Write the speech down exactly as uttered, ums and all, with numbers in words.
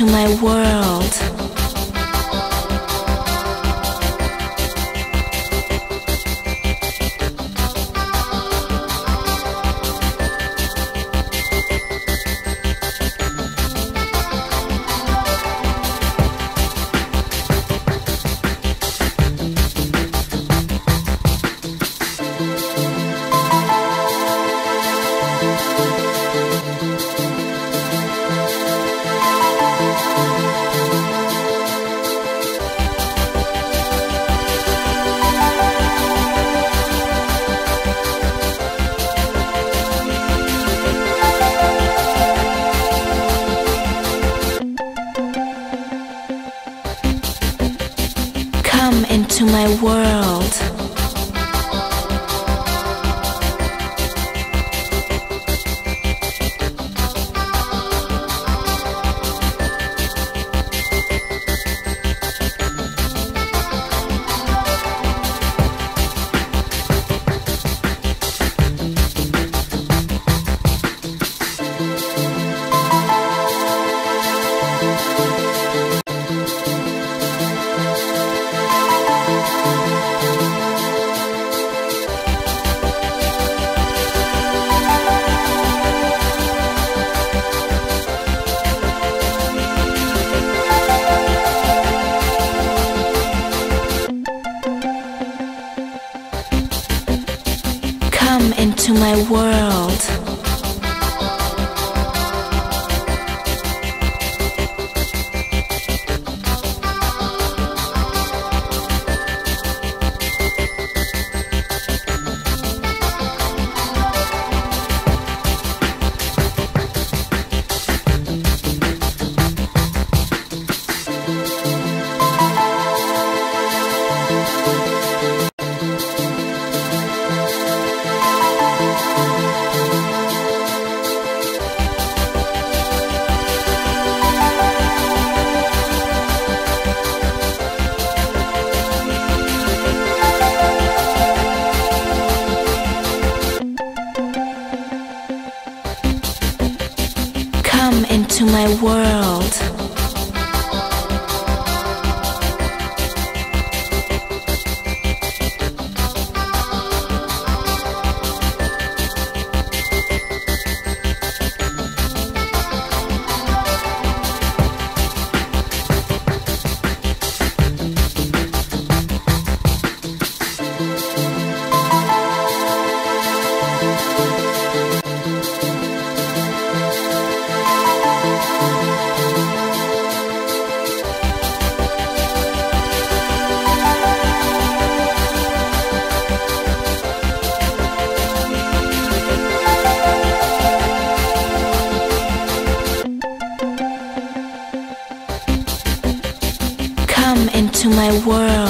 into my world. Come into my world. Come into my world. Come into my world. Come into my world.